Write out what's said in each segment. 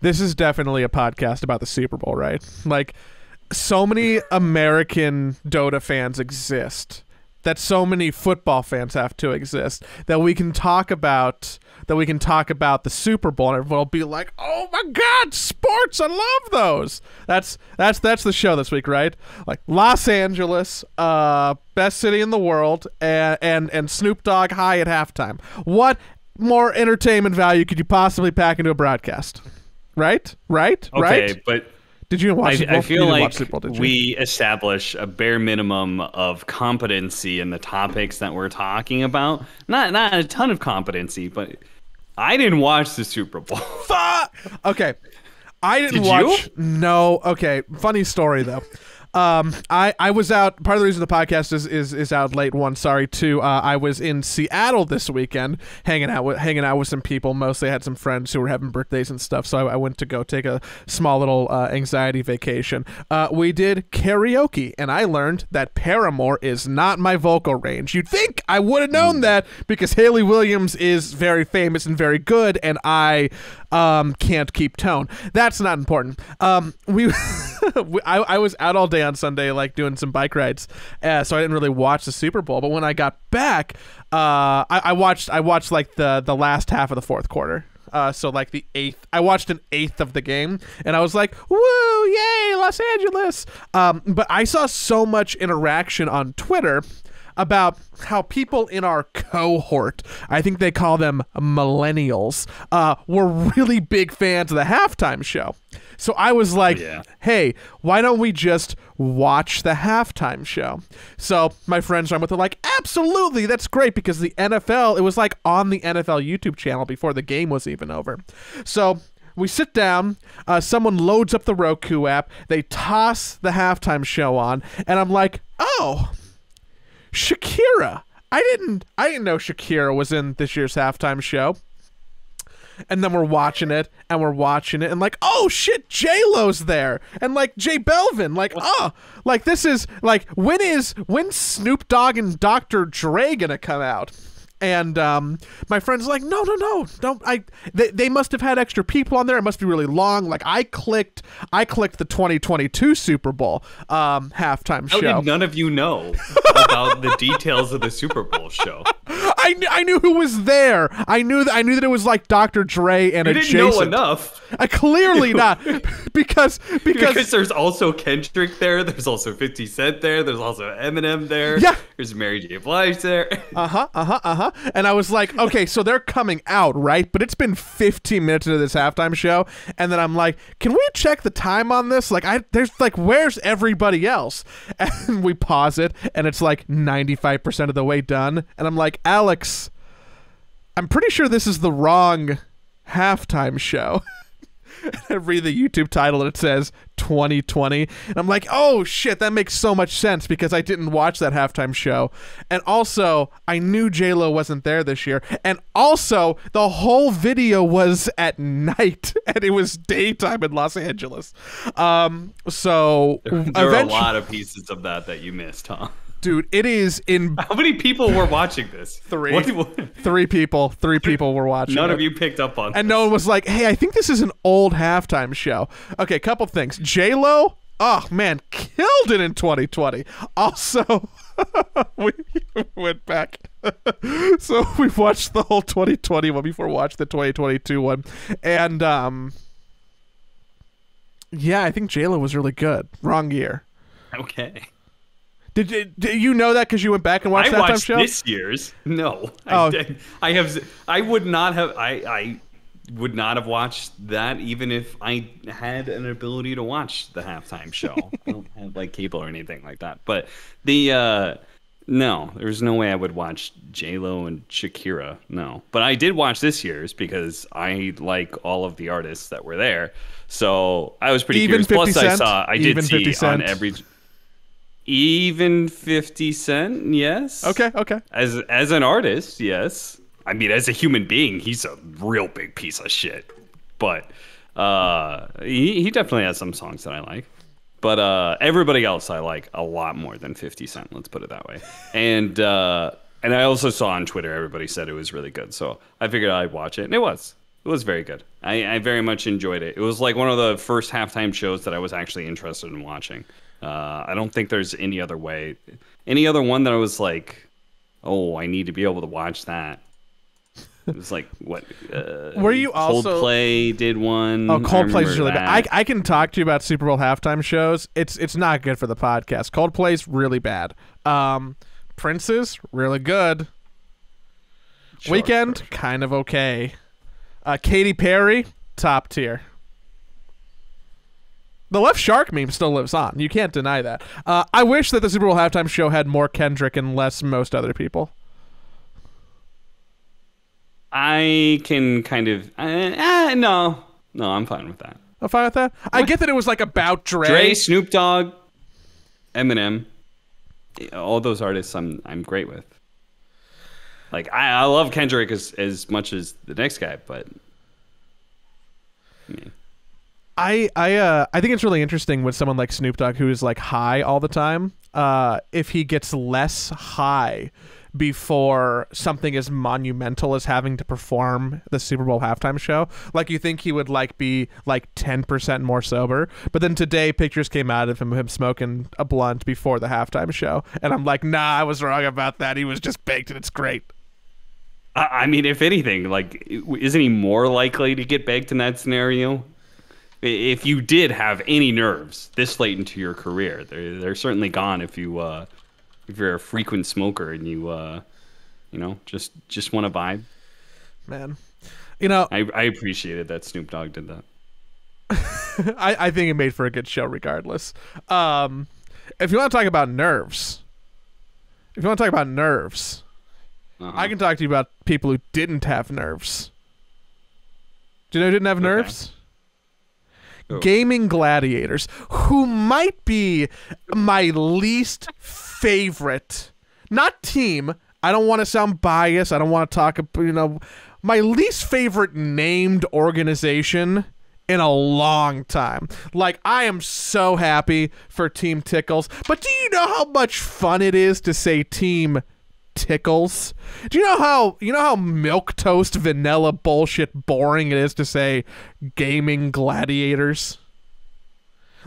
this is definitely a podcast about the Super Bowl, right? Like, so many American Dota fans exist, that so many football fans have to exist, that we can talk about the Super Bowl, and everyone will be like, "Oh my God, sports! I love those." That's the show this week, right? Like Los Angeles, best city in the world, and Snoop Dogg high at halftime. What more entertainment value could you possibly pack into a broadcast? Right, right, right. Okay, but did you watch Super Bowl? I feel like we establish a bare minimum of competency in the topics that we're talking about. Not a ton of competency, but I didn't watch the Super Bowl. Fuck. Okay, I didn't watch. You? No. Okay. Funny story though. I was out. Part of the reason the podcast is out late. One, sorry. Two, I was in Seattle this weekend, hanging out with some people. Mostly I had some friends who were having birthdays and stuff. So I went to go take a small little anxiety vacation. We did karaoke, and I learned that Paramore is not my vocal range. You'd think I would have known that because Haley Williams is very famous and very good, and I can't keep tone. That's not important. I was out all day on Sunday, like doing some bike rides, so I didn't really watch the Super Bowl. But when I got back, I watched like the last half of the fourth quarter. So like the eighth, I watched an eighth of the game, and I was like, "Woo, yay, Los Angeles!" But I saw so much interaction on Twitter about how people in our cohort, I think they call them millennials, were really big fans of the halftime show. So I was like, yeah, hey, why don't we just watch the halftime show? So my friends I'm with are like, absolutely, that's great, because the NFL, it was like on the NFL YouTube channel before the game was even over. So we sit down, someone loads up the Roku app, they toss the halftime show on, and I'm like, oh, Shakira. I didn't know Shakira was in this year's halftime show. And then we're watching it and like, oh shit, J-Lo's there, and like J Belvin, like, oh, like this is like, when's Snoop Dogg and Dr. Dre gonna come out? And my friend's like, no, don't. They must have had extra people on there. It must be really long. Like I clicked the 2022 Super Bowl halftime show. How did none of you know about the details of the Super Bowl show? I knew who was there. I knew that it was like Dr. Dre and adjacent. You didn't know enough. Clearly not, because there's also Kendrick there. There's also 50 Cent there. There's also Eminem there. Yeah. There's Mary J. Blige there. And I was like, okay, so they're coming out, right? But it's been 15 minutes into this halftime show, and then I'm like, can we check the time on this? Like, where's everybody else? And we pause it, and it's like 95% of the way done, and I'm like, Alex, I'm pretty sure this is the wrong halftime show. I read the YouTube title and it says 2020, and I'm like, oh shit, that makes so much sense because I didn't watch that halftime show, and also I knew J-Lo wasn't there this year, and also the whole video was at night and it was daytime in Los Angeles. So there are a lot of pieces of that you missed, huh? Dude, it is in. How many people were watching this? Three people were watching. None of you picked up on. And no one was like, "Hey, I think this is an old halftime show." Okay, couple things. J-Lo, oh man, killed it in 2020. Also, we went back. So we watched the whole 2020 one before we watched the 2022 one, and yeah, I think J-Lo was really good. Wrong year. Okay. Did you know that because you went back and watched that halftime show? I watched this year's. No. Oh. I would not have watched that even if I had an ability to watch the halftime show. I don't have like cable or anything like that. But the no, there's no way I would watch J-Lo and Shakira. No. But I did watch this year's because I like all of the artists that were there. So I was pretty even curious. 50 Plus Cent? I did see 50 Cent. On every even 50 Cent, yes. Okay. As an artist, yes. I mean, as a human being, he's a real big piece of shit. But he definitely has some songs that I like. But everybody else I like a lot more than 50 Cent, let's put it that way. And I also saw on Twitter everybody said it was really good. So I figured I'd watch it, and it was. It was very good. I very much enjoyed it. It was like one of the first halftime shows that I was actually interested in watching. I don't think there's any other way. Any other one that I was like, oh, I need to be able to watch that. It was like, what? Were you also... Coldplay did one. Oh, Coldplay's really bad. I can talk to you about Super Bowl halftime shows. It's not good for the podcast. Coldplay's really bad. Prince's, really good. Sure, Weekend, sure. Kind of okay. Katy Perry, top tier. The left shark meme still lives on. You can't deny that. I wish that the Super Bowl halftime show had more Kendrick and less most other people. I can kind of... No, I'm fine with that. I'm fine with that? What? I get that it was like about Dre. Dre, Snoop Dogg, Eminem. All those artists I'm great with. Like, I love Kendrick as much as the next guy, but... I mean... I think it's really interesting with someone like Snoop Dogg, who is like high all the time, if he gets less high before something as monumental as having to perform the Super Bowl halftime show. Like, you think he would like be like 10% more sober, but then today pictures came out of him smoking a blunt before the halftime show, and I'm like, nah, I was wrong about that. He was just baked, and it's great. I mean, if anything, like, isn't he more likely to get baked in that scenario? If you did have any nerves this late into your career, they're certainly gone. If you if you're a frequent smoker and you you know, just want to vibe, man. You know, I appreciated that Snoop Dogg did that. I think it made for a good show regardless. If you want to talk about nerves, I can talk to you about people who didn't have nerves. Do you know who didn't have nerves? Oh. Gaming Gladiators, who might be my least favorite, not team. I don't want to sound biased. I don't want to talk, you know, my least favorite named organization in a long time. Like, I am so happy for Team Tickles, but do you know how much fun it is to say Team Tickles? Do you know how milquetoast vanilla bullshit boring it is to say Gaming Gladiators?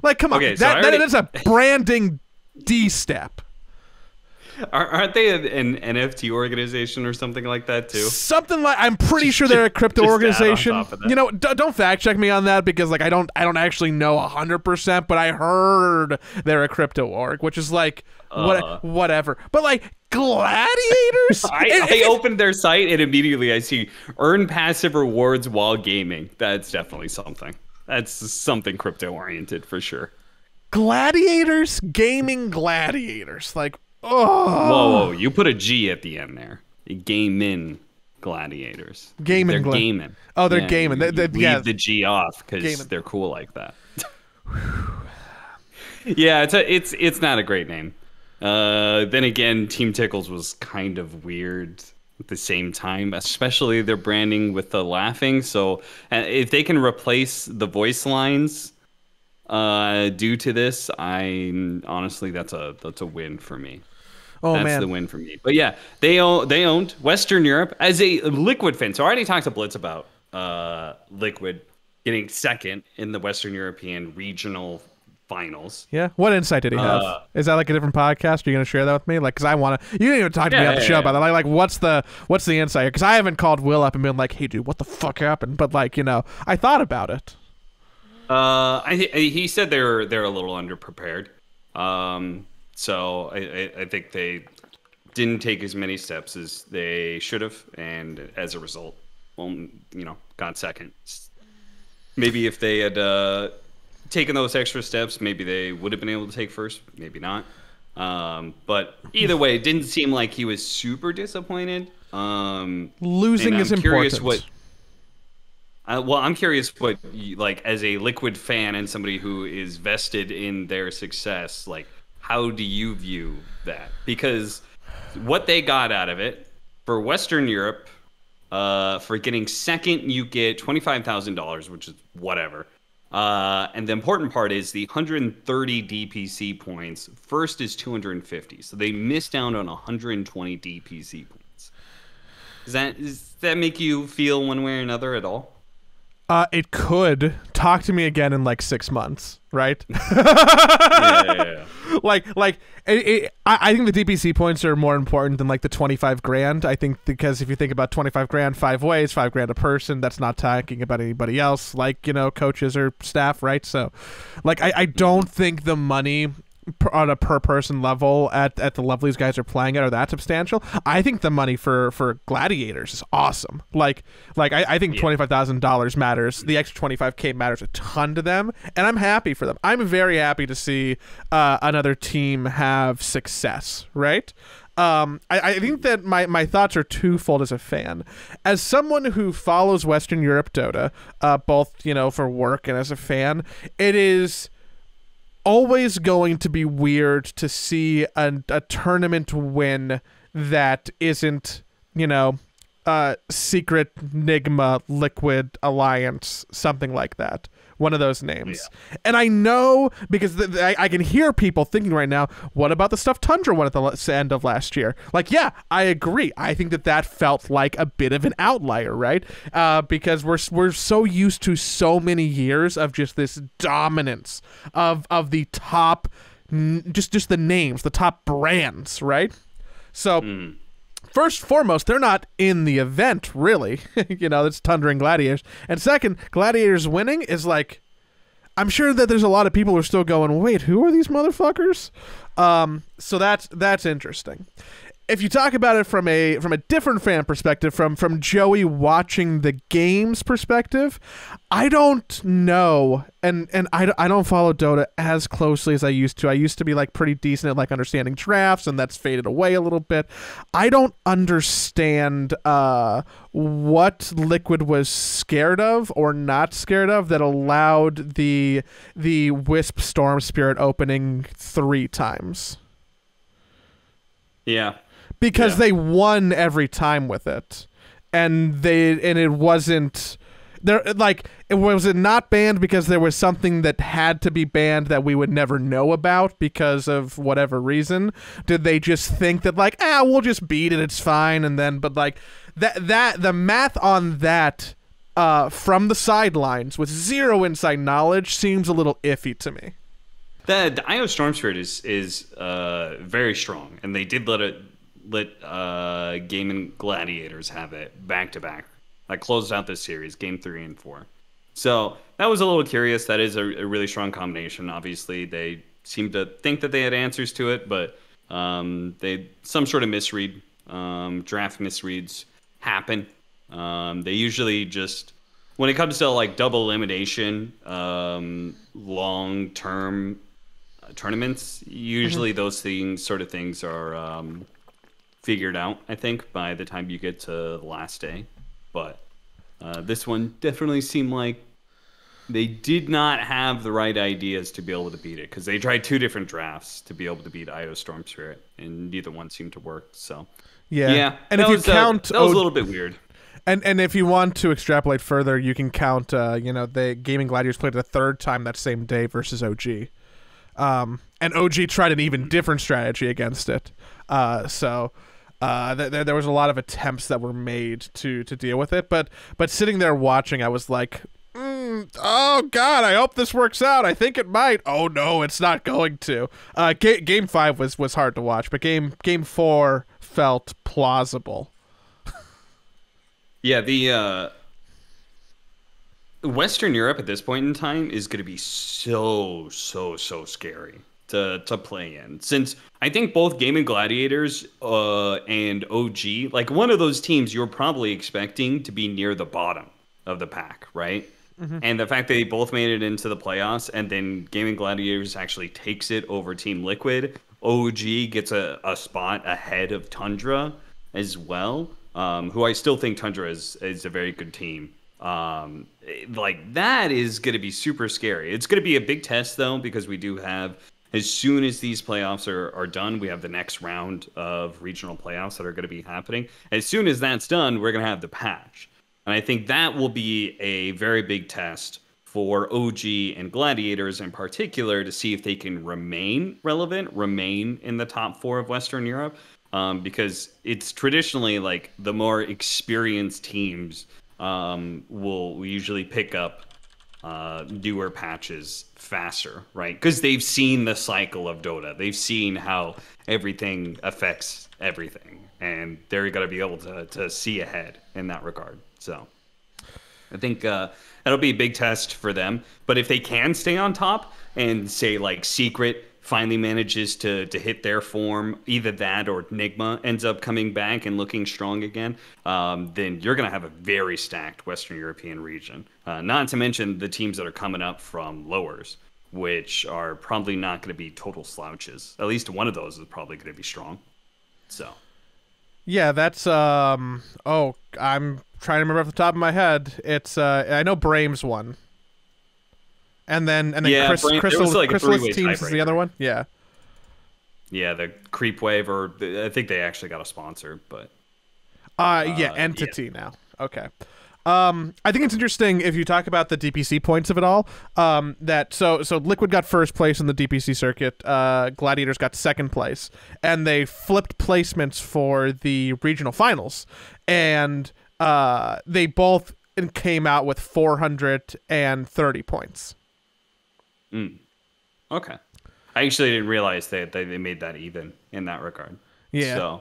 Like, come on. Okay, so that is a branding D step. Aren't they an NFT organization or something like that too? Something like, I'm pretty sure they're a crypto organization. You know, don't fact check me on that, because like I don't actually know 100%, but I heard they're a crypto org, which is like whatever. But like, Gladiators? I opened their site and immediately I see earn passive rewards while gaming. That's definitely something. That's something crypto oriented for sure. Gladiators, Gaming Gladiators, like, oh. Whoa, you put a G at the end there. Gaming Gladiators. Gaming. They're gaming. Oh, they're gaming. Leave the G off because they're cool like that. Yeah, it's not a great name. Then again, Team Tickles was kind of weird at the same time, especially their branding with the laughing. So if they can replace the voice lines due to this, I honestly, that's a win for me. Oh, that's, man, the win for me. But yeah, they owned Western Europe as a Liquid fan. So I already talked to Blitz about Liquid getting second in the Western European regional finals. Yeah, what insight did he have? Is that like a different podcast? Are you gonna share that with me? Like, because I want to. You didn't even talk to me on the show about that. Like, what's the insight? Because I haven't called Will up and been like, hey, dude, what the fuck happened? But like, you know, I thought about it. He said they're a little underprepared. So I think they didn't take as many steps as they should have, and as a result, you know, got second. Maybe if they had taking those extra steps, maybe they would have been able to take first, maybe not. But either way, it didn't seem like he was super disappointed. Losing is important. I'm curious what, like, as a Liquid fan and somebody who is vested in their success, like, how do you view that? Because what they got out of it for Western Europe, for getting second, you get $25,000, which is whatever. And the important part is the 130 DPC points. First is 250, so they missed out on 120 DPC points. Does that make you feel one way or another at all? It could. Talk to me again in like 6 months, right? Yeah. I think the DPC points are more important than like the 25 grand. I think because if you think about 25 grand, 5 ways, 5 grand a person. That's not talking about anybody else, like, you know, coaches or staff, right? So, like, I don't think the money on a per person level at the level these guys are playing at are that substantial. I think the money for gladiators is awesome. I think $25,000 matters. The extra 25K matters a ton to them, and I'm happy for them. I'm very happy to see another team have success, right? I think that my thoughts are twofold as a fan. As someone who follows Western Europe Dota, both, you know, for work and as a fan, it is always going to be weird to see a tournament win that isn't, you know, Secret, Nigma, Liquid, Alliance, something like that. One of those names. Yeah. And I know, because I can hear people thinking right now, what about the stuff Tundra won at the end of last year? Like, yeah, I agree. I think that felt like a bit of an outlier, right? Because we're so used to so many years of just this dominance of the top, just the names, the top brands, right? So... Mm. First and foremost, they're not in the event, really. You know, it's Tundra and Gladiators. And second, Gladiators winning is like, I'm sure that there's a lot of people who are still going, wait, who are these motherfuckers? So that's interesting. If you talk about it from a different fan perspective, from Joey watching the game's perspective, I don't know, and I don't follow Dota as closely as I used to. I used to be like pretty decent at like understanding drafts, and that's faded away a little bit. I don't understand what Liquid was scared of or not scared of that allowed the Wisp Storm Spirit opening 3 times. Yeah. Because they won every time with it, and it wasn't there. Like, it was it not banned because there was something that had to be banned that we would never know about because of whatever reason? Did they just think that like, we'll just beat it, it's fine, and then but like that the math on that from the sidelines with zero inside knowledge seems a little iffy to me. The IO Storm Spirit is very strong, and they did let Gaming Gladiators have it back to back. I closed out this series, game 3 and 4. So that was a little curious. That is a really strong combination. Obviously, they seemed to think that they had answers to it, but they some sort of misread, draft misreads happen. They usually just when it comes to like double elimination, long term tournaments, usually those things are figured out, I think, by the time you get to the last day. But this one definitely seemed like they did not have the right ideas to be able to beat it, because they tried 2 different drafts to be able to beat IO Storm Spirit, and neither one seemed to work. So yeah. And if you count, that was a little bit weird. And if you want to extrapolate further, you can count. You know, the Gaming Gladiators played the 3rd time that same day versus OG. And OG tried an even different strategy against it. There was a lot of attempts that were made to deal with it. But sitting there watching, I was like, oh God, I hope this works out. I think it might. Oh no, it's not going to. Game 5 was hard to watch, but game 4 felt plausible. Yeah, the Western Europe at this point in time is going to be so scary to play in, since I think both Gaming Gladiators and OG, like one of those teams you're probably expecting to be near the bottom of the pack, right? And the fact that they both made it into the playoffs, and then Gaming Gladiators actually takes it over Team Liquid. OG gets a spot ahead of Tundra as well. Who I still think Tundra is a very good team. Like, that is going to be super scary. It's going to be a big test, though, because we do have, as soon as these playoffs are done, we have the next round of regional playoffs that are going to be happening. As soon as that's done, we're going to have the patch. And I think that will be a very big test for OG and Gladiators in particular, to see if they can remain relevant, remain in the top 4 of Western Europe. Because it's traditionally like the more experienced teams will usually pick up newer patches faster, right? Because they've seen the cycle of Dota. They've seen how everything affects everything, and they're going to be able to see ahead in that regard. So I think that'll be a big test for them. But if they can stay on top and say, like, Secret finally manages to hit their form, either that or Enigma ends up coming back and looking strong again, then you're going to have a very stacked Western European region. Not to mention the teams that are coming up from lowers, which are probably not going to be total slouches. At least one of those is probably going to be strong. So, yeah, that's oh, I'm trying to remember off the top of my head. It's I know Braim's one. And then yeah, Crystal's like Teams is the other one. Yeah. Yeah, the Creep Wave, or I think they actually got a sponsor, but yeah, Entity now. Okay. I think it's interesting if you talk about the DPC points of it all, that so Liquid got first place in the DPC circuit, Gladiators got second place, and they flipped placements for the regional finals, and they both came out with 430 points. Mm. Okay. I actually didn't realize that they made that even in that regard. Yeah.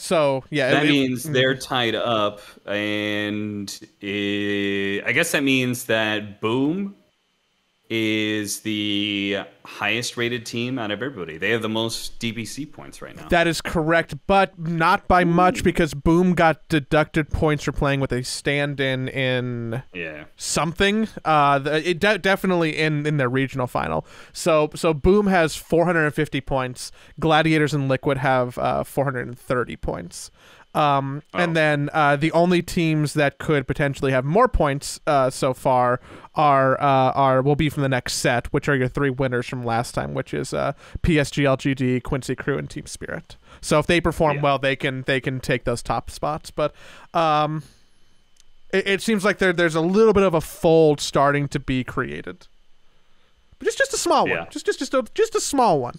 So yeah, that means they're tied up, and I guess that means that Boom is the highest rated team out of everybody. They have the most DPC points right now. That is correct, but not by much, because Boom got deducted points for playing with a stand-in in something. It definitely in their regional final. So Boom has 450 points. Gladiators and Liquid have 430 points. And then the only teams that could potentially have more points so far will be from the next set, which are your three winners from last time, which is PSG, LGD, Quincy Crew, and Team Spirit. So if they perform well, they can take those top spots. But it seems like there's a little bit of a fold starting to be created, but just a small one, just a small one.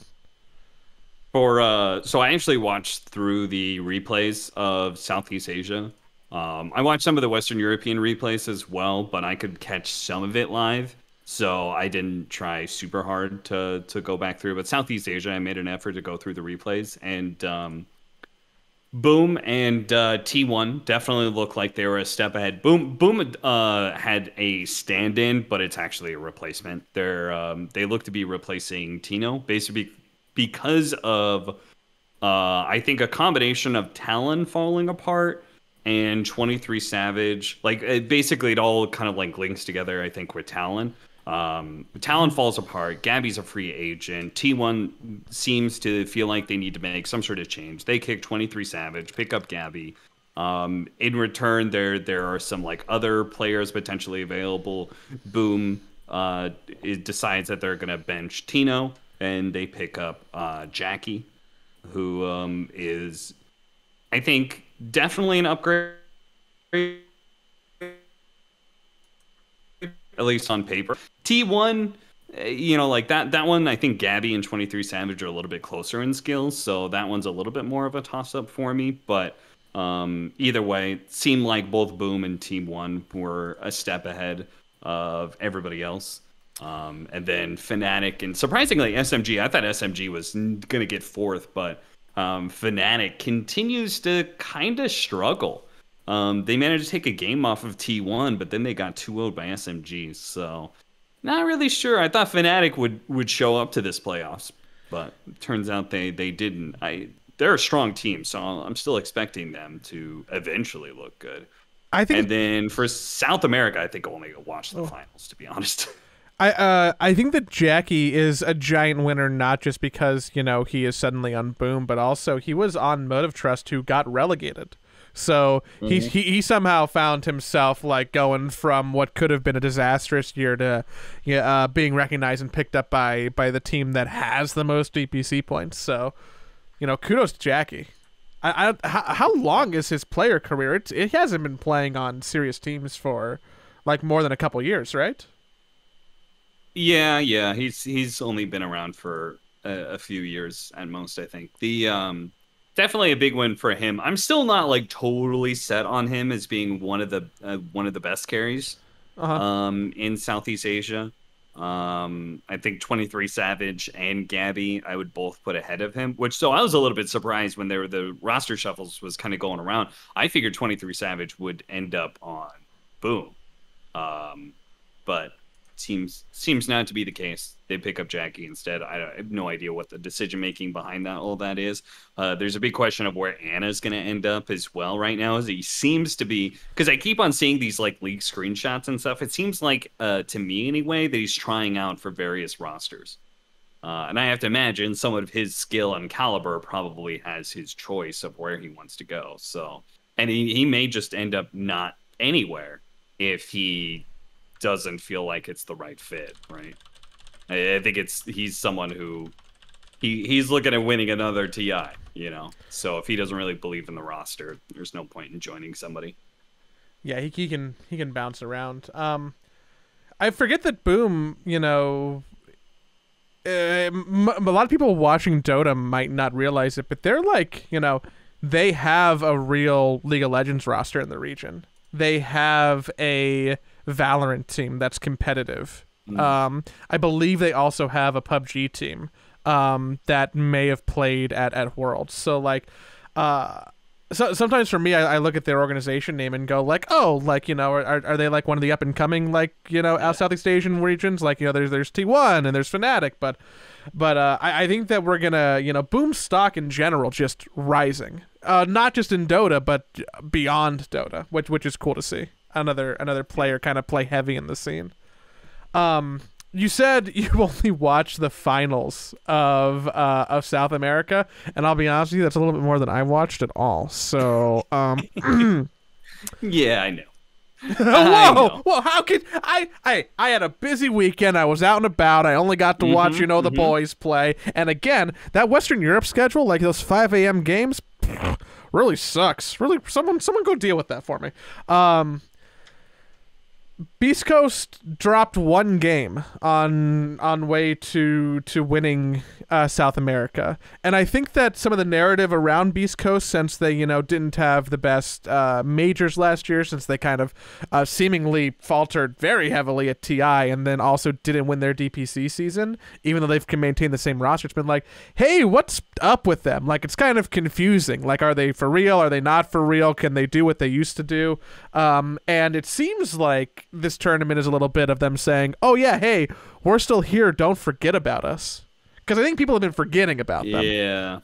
So I actually watched through the replays of Southeast Asia. I watched some of the Western European replays as well, but I could catch some of it live, so I didn't try super hard to go back through. But Southeast Asia, I made an effort to go through the replays, and Boom and T1 definitely looked like they were a step ahead. Boom had a stand-in, but it's actually a replacement. They look to be replacing Tino, basically. Because of, I think, a combination of Talon falling apart and 23 Savage. Like, basically, it all kind of, like, links together, I think, with Talon. Talon falls apart. Gabby's a free agent. T1 seems to feel like they need to make some sort of change. They kick 23 Savage, pick up Gabby. In return, there are some, like, other players potentially available. Boom it decides that they're going to bench Tino. And they pick up Jackie, who is, I think, definitely an upgrade, at least on paper. T1, you know, like that one, I think Gabby and 23 Savage are a little bit closer in skills, so that one's a little bit more of a toss-up for me. But either way, it seemed like both Boom and Team 1 were a step ahead of everybody else. And then Fnatic, and surprisingly SMG. I thought SMG was going to get fourth, but Fnatic continues to kind of struggle. They managed to take a game off of T1, but then they got 2-0'd by SMG. So not really sure. I thought Fnatic would show up to this playoffs, but it turns out they didn't. They're a strong team, so I'm still expecting them to eventually look good. I think. And then for South America, I think only watch the finals, to be honest. I think that Jackie is a giant winner, not just because, you know, he is suddenly on Boom, but also he was on Motive Trust, who got relegated. So he somehow found himself, like, going from what could have been a disastrous year to being recognized and picked up by the team that has the most DPC points. So, you know, kudos to Jackie. How long is his player career? It hasn't been playing on serious teams for, like, more than a couple years, right? Yeah, he's only been around for a few years at most, I think. The definitely a big win for him. I'm still not like totally set on him as being one of the best carries in Southeast Asia. I think 23 Savage and Gabby I would both put ahead of him, which so I was a little bit surprised when there were the roster shuffles was kind of going around. I figured 23 Savage would end up on Boom, but seems not to be the case. They pick up Jackie instead. I have no idea what the decision making behind that all that is. There's a big question of where Anna's going to end up as well right now, as he seems to be, because I keep on seeing these like leak screenshots and stuff. It seems like to me anyway that he's trying out for various rosters, and I have to imagine someone of his skill and caliber probably has his choice of where he wants to go. So, and he may just end up not anywhere if he doesn't feel like it's the right fit, right? I think he's someone who he's looking at winning another TI, you know. So if he doesn't really believe in the roster, there's no point in joining somebody. Yeah, he can bounce around. I forget that Boom, you know, a lot of people watching Dota might not realize it, but they're like, you know, they have a real League of Legends roster in the region. They have a Valorant team that's competitive. I believe they also have a PUBG team that may have played at Worlds. So like so sometimes for me I look at their organization name and go like, oh, like, you know, are they like one of the up and coming, like, you know, out Southeast Asian regions, like, you know, there's T1 and there's Fnatic, but I think that we're gonna, you know, Boom stock in general just rising, not just in Dota but beyond Dota, which is cool to see. Another player kind of play heavy in the scene. You said you only watched the finals of South America, and I'll be honest with you, that's a little bit more than I watched at all. So, yeah, I know. Whoa! How could I had a busy weekend. I was out and about. I only got to watch, you know, the boys play. And again, that Western Europe schedule, like those 5 AM games, really sucks. Really, someone go deal with that for me. Beast Coast dropped one game on way to winning South America, and I think that some of the narrative around Beast Coast, since they, you know, didn't have the best majors last year, since they kind of seemingly faltered very heavily at TI, and then also didn't win their DPC season, even though they've maintained the same roster. It's been like, hey, what's up with them? Like, it's kind of confusing. Like, are they for real? Are they not for real? Can they do what they used to do? And it seems like this tournament is a little bit of them saying, oh yeah, hey, we're still here, don't forget about us, because I think people have been forgetting about them. Yeah,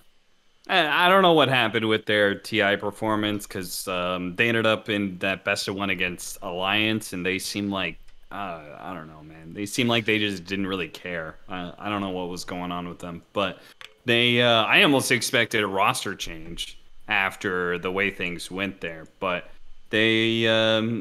I don't know what happened with their TI performance, because they ended up in that best of one against Alliance, and they seem like I don't know, man, they seem like they just didn't really care. I don't know what was going on with them, but they I almost expected a roster change after the way things went there, but they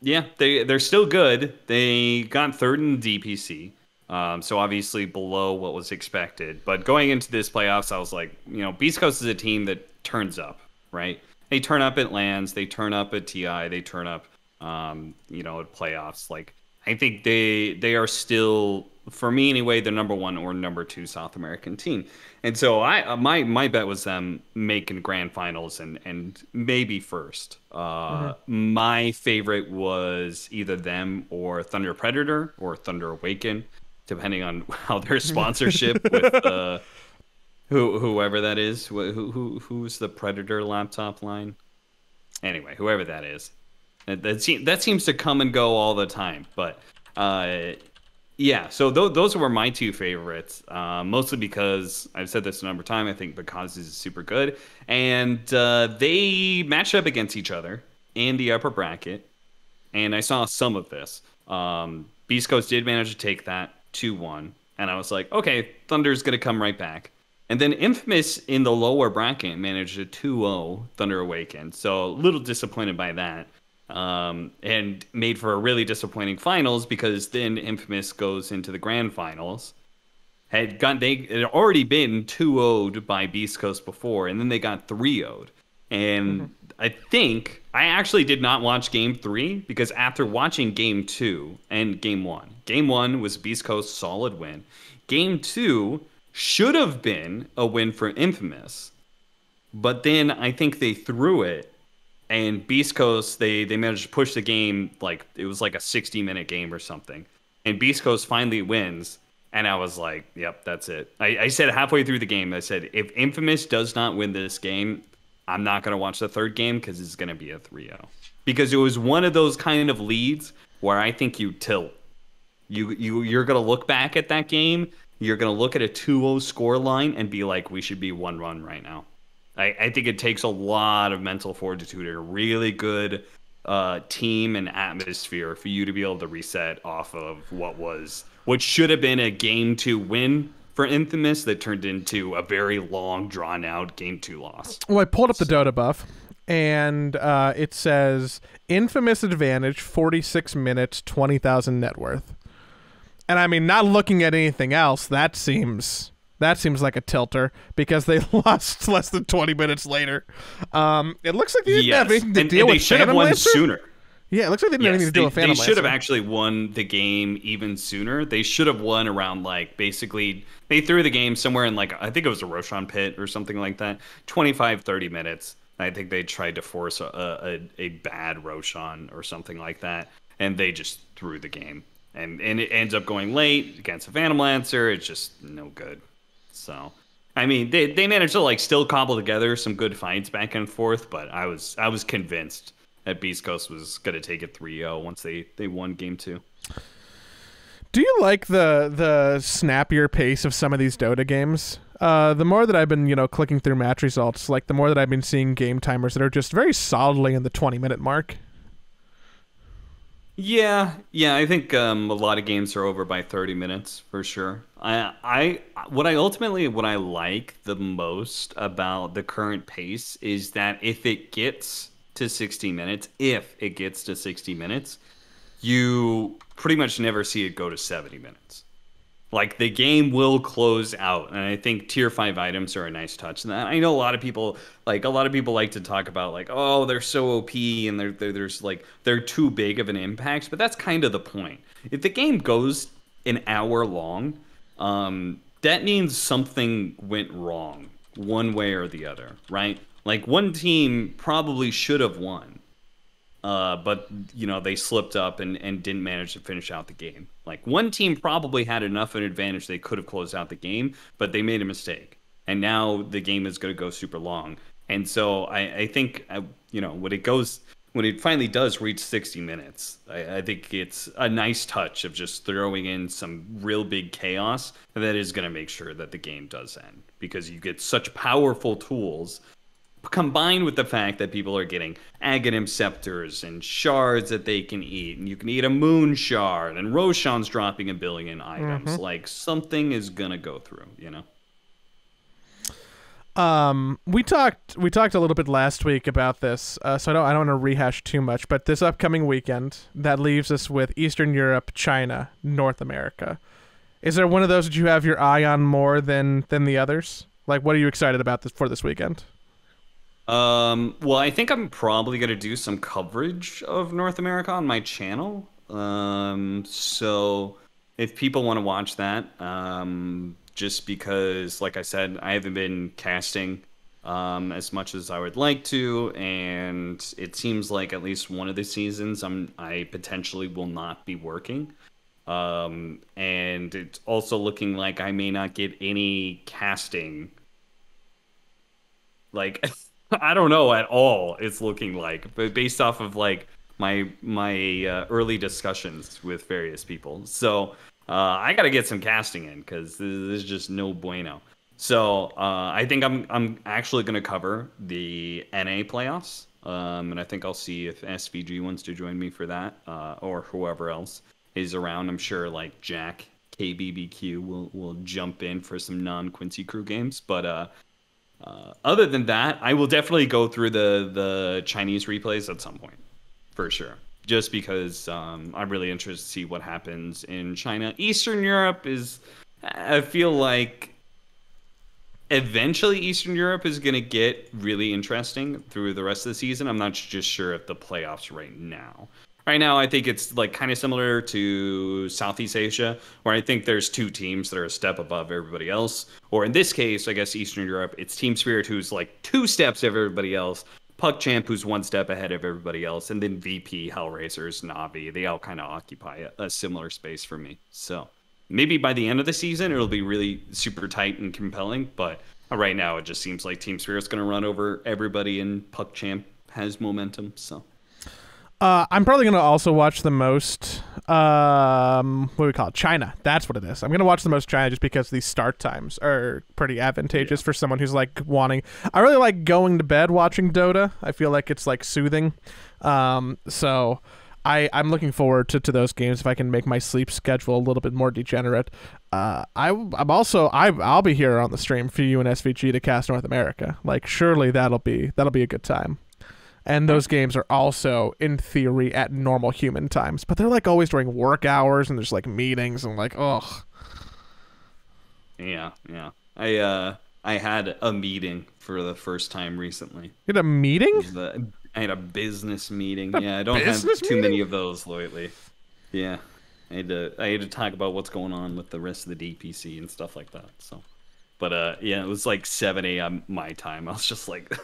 yeah, they're still good. They got third in DPC, so obviously below what was expected. But going into this playoffs, I was like, you know, Beast Coast is a team that turns up, right? They turn up at LANs, they turn up at TI, they turn up, you know, at playoffs. Like, I think they are still, for me anyway, the #1 or #2 South American team. And so my bet was them making grand finals and maybe first. My favorite was either them or Thunder Predator or Thunder Awaken, depending on how their sponsorship with whoever that is. Who's the Predator laptop line? Anyway, whoever that is. That seems to come and go all the time, but yeah, so those were my two favorites, mostly because, I've said this a number of times, I think Bacaz is super good, and they matched up against each other in the upper bracket, and I saw some of this. Beast Coast did manage to take that 2-1, and I was like, okay, Thunder's going to come right back. And then Infamous in the lower bracket managed a 2-0 Thunder Awaken, so a little disappointed by that. And made for a really disappointing finals, because then Infamous goes into the grand finals. They had already been 2-0'd by Beast Coast before, and then they got 3-0'd. And I actually did not watch game 3, because after watching game 2 and game 1, game 1 was Beast Coast's solid win. Game 2 should have been a win for Infamous, But then I think they threw it, and Beast Coast, they managed to push the game, like it was like a 60-minute game or something. And Beast Coast finally wins, and I was like, yep, that's it. I said halfway through the game, I said, if Infamous does not win this game, I'm not going to watch the third game because it's going to be a 3-0. Because it was one of those kind of leads where I think you tilt. You're going to look back at that game, you're going to look at a 2-0 score line and be like, we should be one run right now. I think it takes a lot of mental fortitude and a really good team and atmosphere for you to be able to reset off of what should have been a game 2 win for Infamous that turned into a very long, drawn-out game 2 loss. Well, I pulled up the Dota buff, and it says, Infamous advantage, 46 minutes, 20,000 net worth. And I mean, not looking at anything else, that seems like a tilter because they lost less than 20 minutes later. It looks like they didn't have anything to deal with. They should have won sooner. Yeah, it looks like they didn't have anything to deal with Phantom Lancer. They should have actually won the game even sooner. They should have won around, like, basically, they threw the game somewhere in, like, I think it was a Roshan pit or something like that, 25, 30 minutes. I think they tried to force a bad Roshan or something like that, and they just threw the game. And it ends up going late against a Phantom Lancer. It's just no good. So, I mean, they managed to, like, still cobble together some good fights back and forth, but I was convinced that Beast Coast was going to take it 3-0 once they won game 2. Do you like the snappier pace of some of these Dota games? The more that I've been, clicking through match results, like, the more that I've been seeing game timers that are just very solidly in the 20-minute mark. Yeah, I think a lot of games are over by 30 minutes for sure. What I like the most about the current pace is that if it gets to 60 minutes, you pretty much never see it go to 70 minutes. Like, the game will close out, and I think tier 5 items are a nice touch. And I know a lot of people like to talk about, like, oh, they're so OP and they're too big of an impact, but that's kind of the point. If the game goes an hour long, that means something went wrong one way or the other, right? Like, one team probably should have won. But, they slipped up and didn't manage to finish out the game. Like, one team probably had enough of an advantage they could have closed out the game, but they made a mistake. And now the game is going to go super long. And so I think, when it finally does reach 60 minutes, I think it's a nice touch of just throwing in some real big chaos that is going to make sure that the game does end. Because you get such powerful tools, combined with the fact that people are getting Aghanim Scepters and shards that they can eat, and you can eat a Moon Shard, and Roshan's dropping 1 billion items. Like, something is gonna go through, We talked a little bit last week about this, so I don't want to rehash too much, but this upcoming weekend, that leaves us with Eastern Europe, China, North America. Is there one of those that you have your eye on more than the others? Like, what are you excited about for this weekend? Well, I think I'm probably going to do some coverage of North America on my channel. So if people want to watch that, just because, like I said, I haven't been casting as much as I would like to, and it seems like at least one of the seasons I potentially will not be working. And it's also looking like I may not get any casting, like... I don't know at all, it's looking like, but based off of, like, my early discussions with various people. So I got to get some casting in, because this is just no bueno. So I think I'm actually going to cover the NA playoffs, and I think I'll see if SVG wants to join me for that, or whoever else is around. I'm sure, like, Jack, KBBQ will jump in for some non-Quincy Crew games, but... other than that, I will definitely go through the Chinese replays at some point, for sure. Just because I'm really interested to see what happens in China. Eastern Europe is, I feel like, eventually Eastern Europe is going to get really interesting through the rest of the season. I'm not just sure if the playoffs right now Right now, I think it's like kind of similar to Southeast Asia, where I think there's two teams that are a step above everybody else. Or in this case, I guess Eastern Europe, it's Team Spirit, who's like two steps of everybody else. Puck Champ, who's one step ahead of everybody else, and then VP, Hellraisers, Na'Vi, they all kind of occupy a similar space for me. So maybe by the end of the season, it'll be really super tight and compelling, but right now it just seems like Team Spirit's going to run over everybody, and Puck Champ has momentum. So I'm probably going to also watch the most, what do we call it? China. That's what it is. I'm going to watch the most China just because these start times are pretty advantageous for someone who's like wanting. I really like going to bed watching Dota. I feel like it's like soothing. So I'm looking forward to those games if I can make my sleep schedule a little bit more degenerate. I'll be here on the stream for you and SVG to cast North America. Like surely that'll be a good time. And those games are also, in theory, at normal human times. But they're, like, always during work hours, and there's, like, meetings, and, like, ugh. Yeah, yeah. I had a meeting for the first time recently. You had a meeting? I had a business meeting. Yeah, I don't have too many of those lately. Yeah. I had to talk about what's going on with the rest of the DPC and stuff like that. So, but, yeah, it was, like, 7 a.m. my time. I was just like...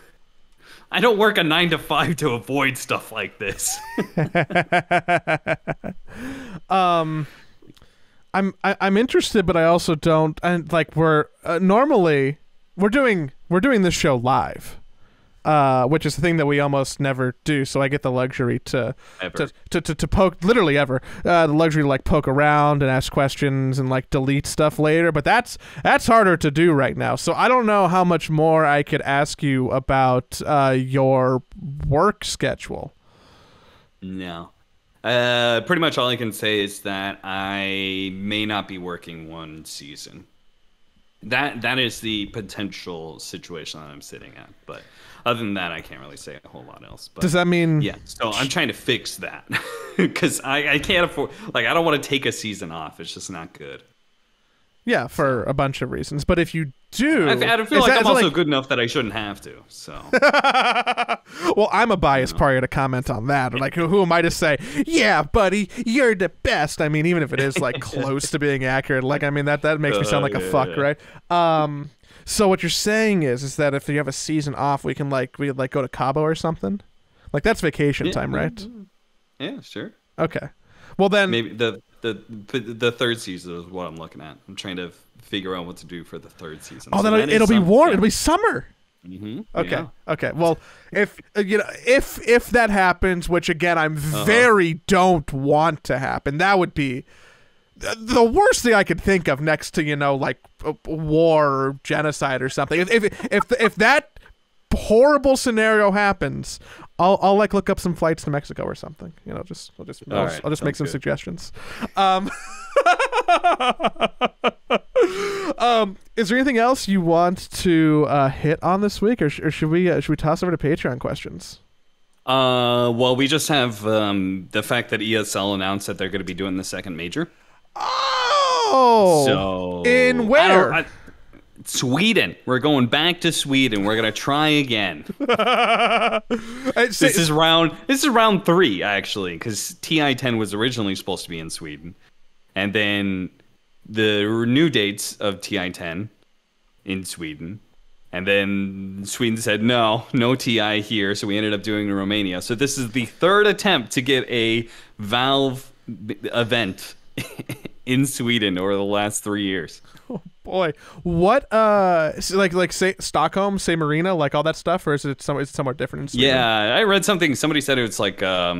I don't work a 9-to-5 to avoid stuff like this. I'm interested, but I also don't. And like we're normally we're doing this show live, which is the thing that we almost never do. So I get the luxury to poke literally ever the luxury to like poke around and ask questions and like delete stuff later. But that's harder to do right now. So I don't know how much more I could ask you about your work schedule. No, pretty much all I can say is that I may not be working one season. That is the potential situation that I'm sitting at, but other than that, I can't really say a whole lot else. But does that mean? Yeah, so I'm trying to fix that because I can't afford. Like, I don't want to take a season off. It's just not good. Yeah, for a bunch of reasons. But if you do, I feel like I'm also like... good enough that I shouldn't have to. So, well, I'm a biased prior to comment on that. Like, who am I to say? Yeah, buddy, you're the best. I mean, even if it is like close to being accurate, like I mean that makes me sound like a fuck, right? So what you're saying is that if you have a season off, we like go to Cabo or something. Like that's vacation time, right? Yeah, sure. Okay. Well then, maybe the third season is what I'm looking at. I'm trying to figure out what to do for the third season. Oh, so then it'll be warm. It'll be summer. Mm-hmm. Okay. Yeah. Okay. Well, if you know, if that happens, which again I'm very don't want to happen, that would be the worst thing I could think of next to like war or genocide or something. If that horrible scenario happens, I'll like look up some flights to Mexico or something. I'll just make some suggestions. Is there anything else you want to hit on this week, or should we toss over to Patreon questions? Well, we just have the fact that ESL announced that they're going to be doing the second major. Oh, so in where? Sweden. We're going back to Sweden. We're gonna try again. This is round 3 actually, because TI10 was originally supposed to be in Sweden, and then the new dates of TI10 in Sweden, and then Sweden said no TI here, so we ended up doing in Romania. So this is the third attempt to get a Valve event in Sweden over the last 3 years. Oh boy, what like say Stockholm, say Marina, like all that stuff, or is it somewhere different in Sweden? Yeah, I read something. Somebody said it's like a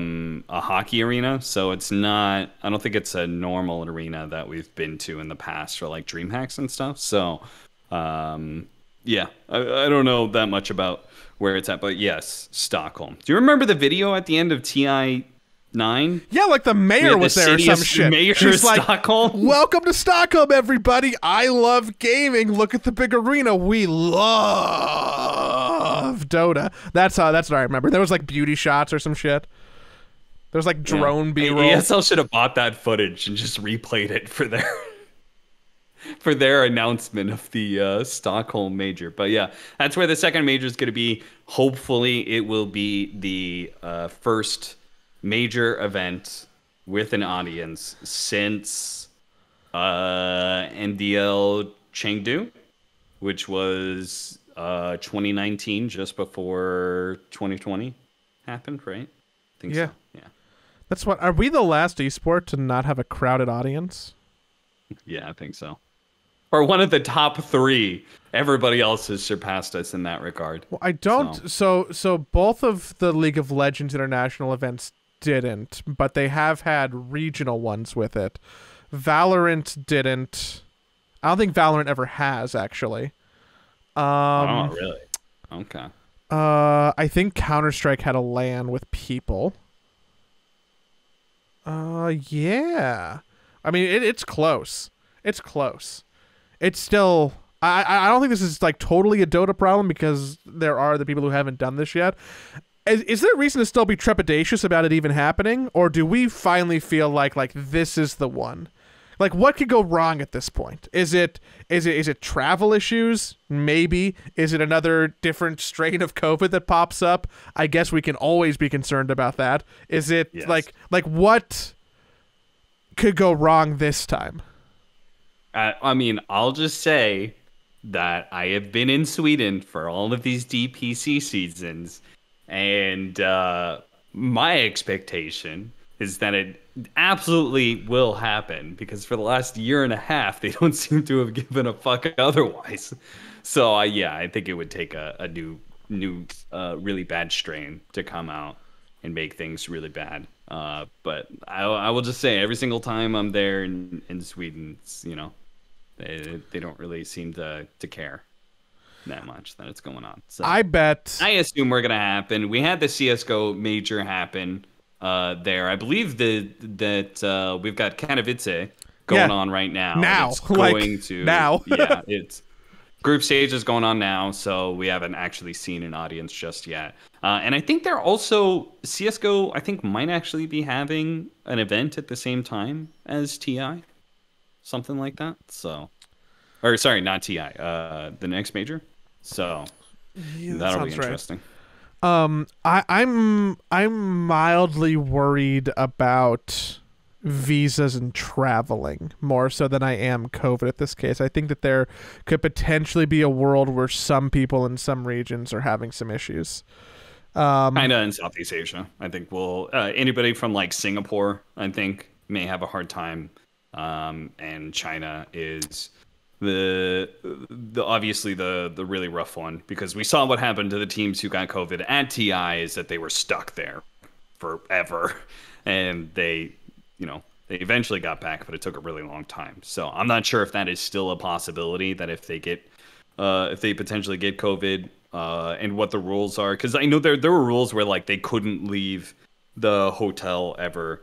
hockey arena, so it's not. I don't think it's a normal arena that we've been to in the past for like DreamHacks and stuff. So, yeah, I don't know that much about where it's at, but yes, Stockholm. Do you remember the video at the end of TI9? Yeah, like the mayor was there or some shit. Mayor of Stockholm. Welcome to Stockholm, everybody. I love gaming. Look at the big arena. We love Dota. That's what I remember. There was like beauty shots or some shit. There's like drone B-roll. ESL should have bought that footage and just replayed it for their announcement of the Stockholm major. But yeah, that's where the second major is going to be. Hopefully, it will be the first major event with an audience since NDL Chengdu, which was 2019, just before 2020 happened, right? I think so. Yeah. That's what. Are we the last esport to not have a crowded audience? Yeah, I think so. Or one of the top three. Everybody else has surpassed us in that regard. Well, I don't. So both of the League of Legends International events didn't, but they have had regional ones with it. Valorant didn't. I don't think Valorant ever has, actually. Oh, really? Okay. I think Counter-Strike had a LAN with people. Yeah. I mean, it's close. It's close. It's still... I don't think this is like totally a Dota problem, because there are the people who haven't done this yet. Is there a reason to still be trepidatious about it even happening? Or do we finally feel like this is the one? Like, what could go wrong at this point? Is it travel issues? Maybe. Is it another different strain of COVID that pops up? I guess we can always be concerned about that. Is it like what could go wrong this time? I mean, I'll just say that I have been in Sweden for all of these DPC seasons, and my expectation is that it absolutely will happen, because for the last year and a half, they don't seem to have given a fuck otherwise. So, yeah, I think it would take a new really bad strain to come out and make things really bad. But I will just say, every single time I'm there in Sweden, it's, you know, they don't really seem to care that much that it's going on. So I bet. I assume we're going to happen. We had the CSGO major happen there. I believe that we've got Katowice going on right now. Now. It's going to. Now. Yeah, it's. Group stage is going on now, so we haven't actually seen an audience just yet. And I think they're also... CSGO, I think, might actually be having an event at the same time as TI. Something like that, so... Or, sorry, not TI. The next major. So, yeah, that'll be interesting. Right. I'm mildly worried about visas and traveling more so than I am COVID at this case. I think that there could potentially be a world where some people in some regions are having some issues. China and Southeast Asia, I think, will anybody from like Singapore, I think, may have a hard time. And China is the obviously the really rough one, because we saw what happened to the teams who got COVID at TI is that they were stuck there forever, and they eventually got back, but it took a really long time. So I'm not sure if that is still a possibility, that if they get, if they potentially get COVID, and what the rules are. Because I know there were rules where like they couldn't leave the hotel ever,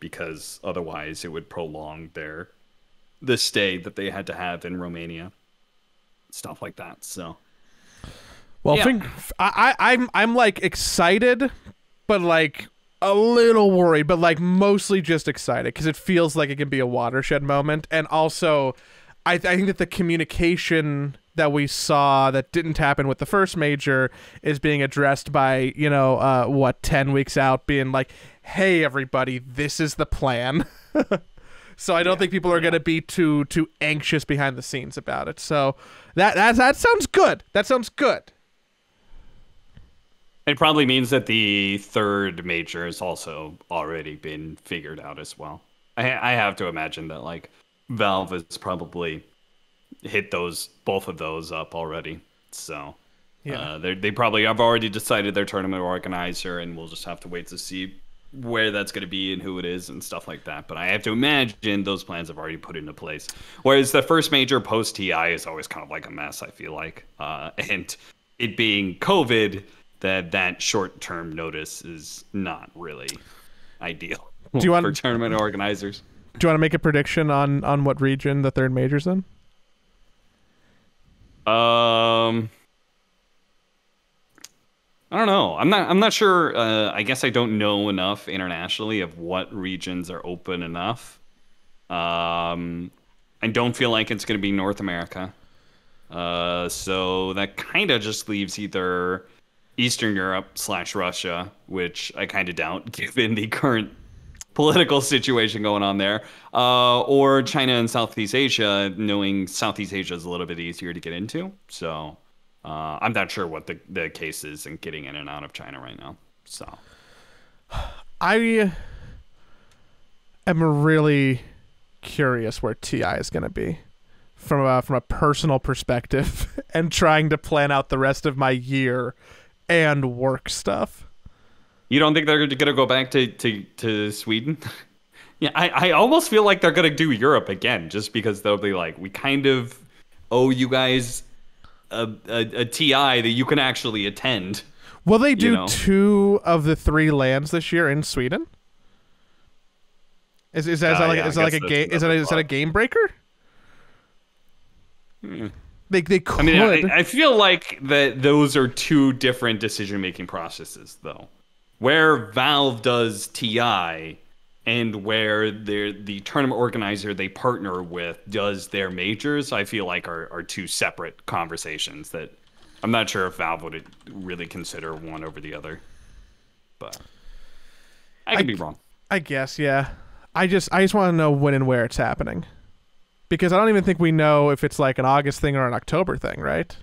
because otherwise it would prolong the stay that they had to have in Romania, stuff like that. So, well, yeah. I'm like excited, but like. A little worried, but like mostly just excited, because it feels like it can be a watershed moment. And also, I think that the communication that we saw that didn't happen with the first major is being addressed by, you know, 10 weeks out, being like, hey, everybody, this is the plan. So I don't think people are going to be too anxious behind the scenes about it. So that sounds good. That sounds good. It probably means that the third major has also already been figured out as well. I have to imagine that like Valve has probably hit both of those up already. So yeah, they probably have already decided their tournament organizer, and we'll just have to wait to see where that's going to be and who it is and stuff like that. But I have to imagine those plans have already put into place. Whereas the first major post TI is always kind of like a mess, I feel like, and it being COVID. That short-term notice is not really ideal for tournament organizers. Do you want to make a prediction on what region the third major's in? I don't know. I'm not sure. I guess I don't know enough internationally of what regions are open enough. I don't feel like it's going to be North America. So that kind of just leaves either Eastern Europe / Russia, which I kind of doubt given the current political situation going on there, or China and Southeast Asia, knowing Southeast Asia is a little bit easier to get into. So I'm not sure what the case is in getting in and out of China right now. So I am really curious where TI is going to be from a personal perspective and trying to plan out the rest of my year and work stuff. You don't think they're going to go back to Sweden? Yeah, I almost feel like they're going to do Europe again, just because they'll be like, we kind of owe you guys a TI that you can actually attend. Will they do two of the three lands this year in Sweden? Is that a game breaker? Hmm. They could. I mean, I feel like that those are two different decision-making processes, though. Where Valve does TI and where the tournament organizer they partner with does their majors, I feel like are two separate conversations that I'm not sure if Valve would really consider one over the other. But I could be wrong. I guess, yeah. I just want to know when and where it's happening. Because I don't even think we know if it's like an August thing or an October thing, right?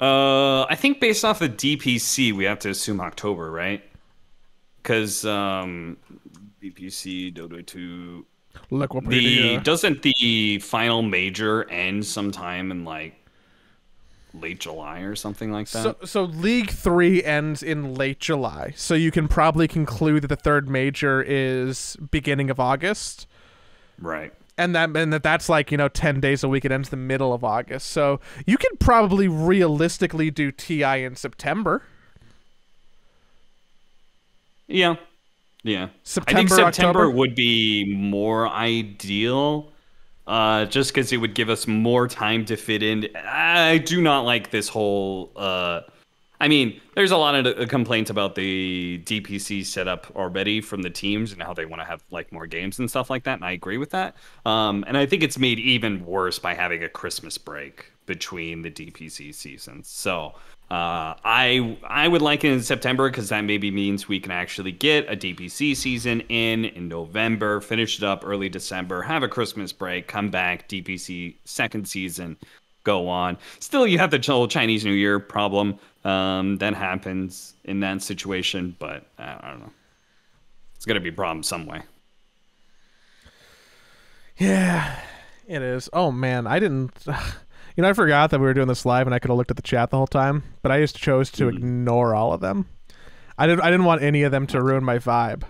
I think based off the DPC, we have to assume October, right? Because DPC, Dota 2... Doesn't the final major end sometime in like late July or something like that? So League 3 ends in late July. So you can probably conclude that the third major is beginning of August. Right. And that's like, 10 days a week. It ends the middle of August. So you could probably realistically do TI in September. Yeah. Yeah. I think September, October would be more ideal, just because it would give us more time to fit in. I do not like this whole... I mean, there's a lot of complaints about the DPC setup already from the teams and how they want to have like more games and stuff like that, and I agree with that. And I think it's made even worse by having a Christmas break between the DPC seasons. So I would like it in September because that maybe means we can actually get a DPC season in November, finish it up early December, have a Christmas break, come back, DPC second season, go on. Still, you have the whole Chinese New Year problem. That happens in that situation, but I don't know. It's going to be a problem some way. Yeah, it is. Oh, man, I didn't... I forgot that we were doing this live and I could have looked at the chat the whole time, but I just chose to ignore all of them. I didn't want any of them to ruin my vibe.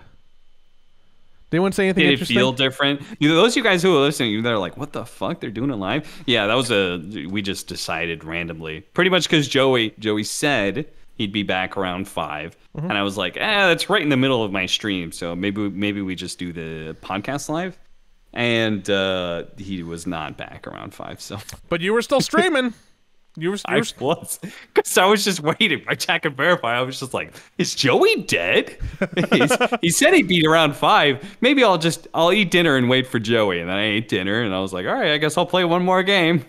Did anyone say anything interesting? Did it feel different? Those of you guys who are listening, they're like, what the fuck? They're doing it live? Yeah, that was we just decided randomly. Pretty much because Joey said he'd be back around 5. Mm-hmm. And I was like, that's right in the middle of my stream. So maybe we just do the podcast live. And he was not back around 5. So, but you were still streaming. I was, because I was just waiting. I check and verify. I was just like, "Is Joey dead?" He said he'd be around 5. Maybe I'll eat dinner and wait for Joey. And then I ate dinner, and I was like, "All right, I guess I'll play one more game."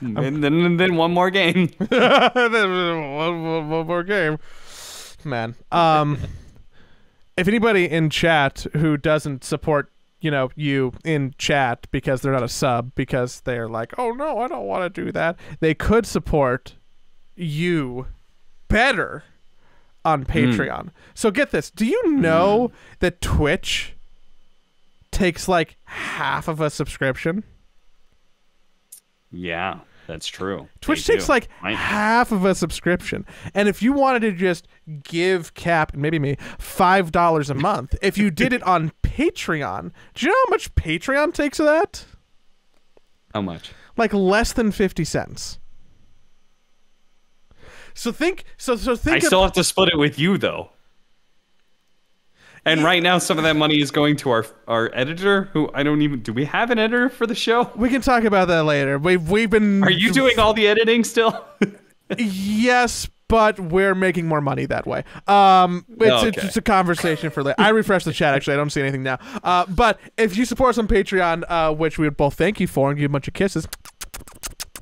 and then one more game. one more game, man. If anybody in chat who doesn't support. You in chat because they're not a sub, because they're like, oh no, I don't want to do that. They could support you better on Patreon. So get this. Do you know that Twitch takes like half of a subscription? Yeah, that's true. Twitch takes like half of a subscription. And if you wanted to just give Cap, maybe me, $5 a month, if you did it on Patreon, do you know how much Patreon takes of that? How much? Like less than 50 cents. So think. I still have to split it with you though. And right now, some of that money is going to our editor, who I don't even... Do we have an editor for the show? We can talk about that later. We've been... Are you doing all the editing still? Yes, but we're making more money that way. It's a conversation for later. I refreshed the chat, actually. I don't see anything now. But if you support us on Patreon, which we would both thank you for and give a bunch of kisses...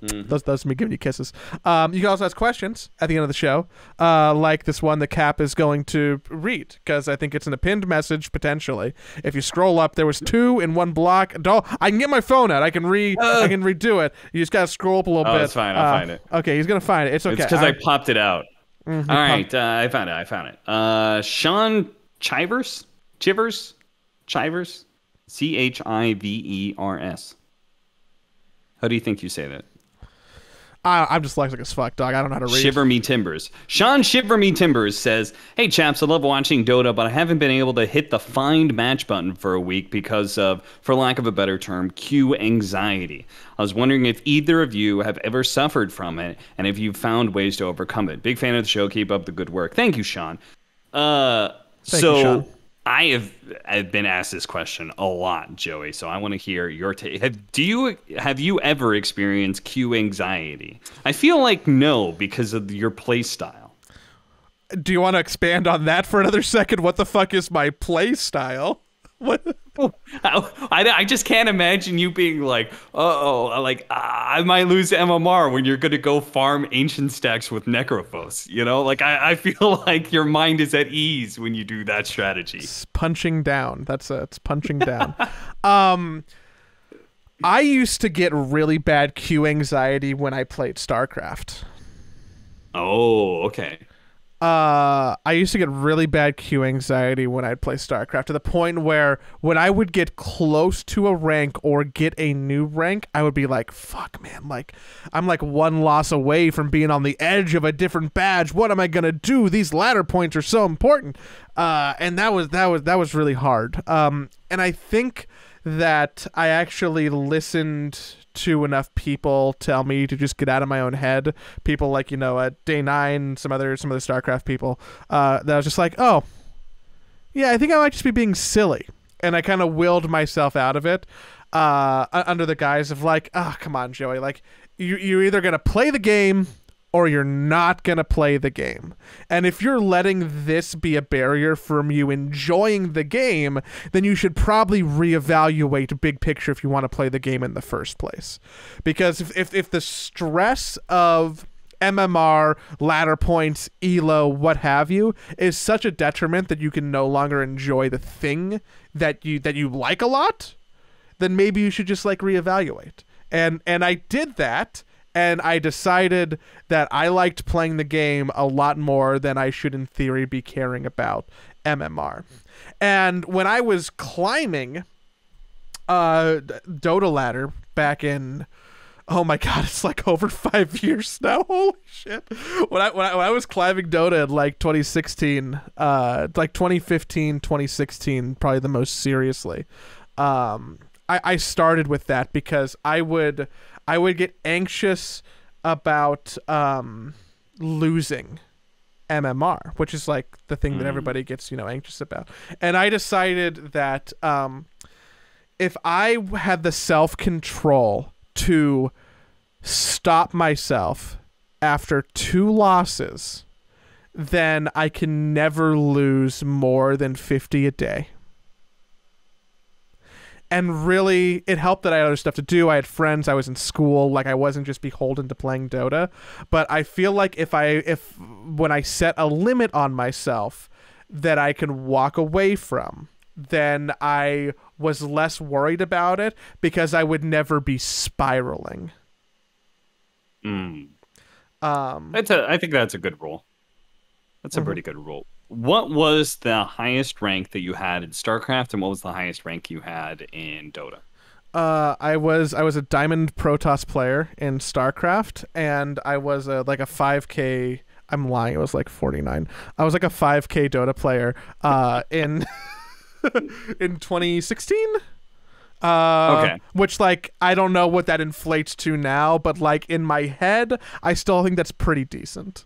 Mm-hmm. That's me giving you kisses. You can also ask questions at the end of the show, like this one that Cap is going to read, because I think it's in a pinned message, potentially. If you scroll up, there was two in one block. I can get my phone out. I can redo it. You just got to scroll up a little bit. That's fine. I'll find it. Okay, he's going to find it. It's okay. It's because I popped it out. Mm-hmm. All right, I found it. Sean Chivers? Chivers? Chivers. How do you think you say that? I'm dyslexic as fuck, dog. I don't know how to read. Shiver Me Timbers. Sean Shiver Me Timbers says, "Hey, chaps, I love watching Dota, but I haven't been able to hit the find match button for a week because of, for lack of a better term, queue anxiety. I was wondering if either of you have ever suffered from it and if you've found ways to overcome it. Big fan of the show. Keep up the good work." Thank you, Sean. Thank you, Sean. I've been asked this question a lot, Joey. So I want to hear your take. Have you ever experienced queue anxiety? I feel like no, because of your play style. Do you want to expand on that for another second? What the fuck is my play style? What? I just can't imagine you being like, I might lose MMR when you're gonna go farm ancient stacks with Necrophos. You know, like I feel like your mind is at ease when you do that strategy. It's punching down. It's punching down. I used to get really bad queue anxiety when I played StarCraft. Oh, okay. I used to get really bad queue anxiety when I'd play StarCraft, to the point where when I would get close to a rank or get a new rank, I would be like, fuck, man, like I'm like one loss away from being on the edge of a different badge. What am I gonna do? These ladder points are so important. And that was really hard. And I think that I actually listened to enough people tell me to just get out of my own head. People like, you know, at Day 9, some other StarCraft people, that I was just like, oh, yeah, I think I might just be being silly. And I kind of willed myself out of it under the guise of like, oh, come on, Joey. Like, you're either going to play the game or you're not going to play the game. And if you're letting this be a barrier from you enjoying the game, then you should probably reevaluate big picture if you want to play the game in the first place. Because if the stress of MMR, ladder points, ELO, what have you, is such a detriment that you can no longer enjoy the thing that you like a lot, then maybe you should just like reevaluate. And I did that. And I decided that I liked playing the game a lot more than I should, in theory, be caring about MMR. And when I was climbing Dota ladder back in, oh my god, it's like over 5 years now. Holy shit! When I was climbing Dota in like 2016, like 2015, 2016, probably the most seriously. I started with that because I would get anxious about losing MMR, which is like the thing that everybody gets, you know, anxious about. And I decided that if I had the self-control to stop myself after 2 losses, then I can never lose more than 50 a day. And really, it helped that I had other stuff to do. I had friends. I was in school. Like, I wasn't just beholden to playing Dota. But I feel like when I set a limit on myself that I can walk away from, then I was less worried about it because I would never be spiraling. Mm. I think that's a good rule. That's a pretty good rule. What was the highest rank that you had in StarCraft, and what was the highest rank you had in Dota? I was a Diamond Protoss player in StarCraft, and I was like a 5K. I'm lying. It was like 49. I was like a 5K Dota player in in 2016. Okay. Which, like, I don't know what that inflates to now, but like in my head, I still think that's pretty decent.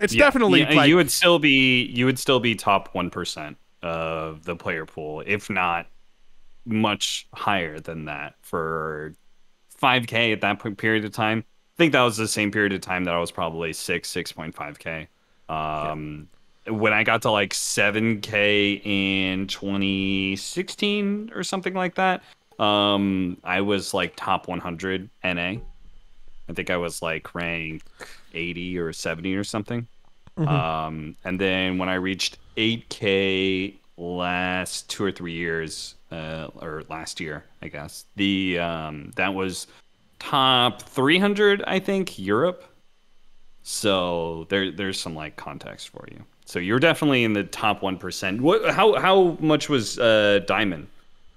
It's definitely like, you would still be top 1% of the player pool, if not much higher than that, for 5K at that period of time. I think that was the same period of time that I was probably 6.5K. When I got to like 7K in 2016 or something like that, I was like top 100 NA. I think I was like ranked 80 or 70 or something. Mm-hmm. And then when I reached 8K last 2 or 3 years, or last year, I guess, the that was top 300, I think, Europe. So there's some like context for you. So you're definitely in the top 1%. What? How much was Diamond?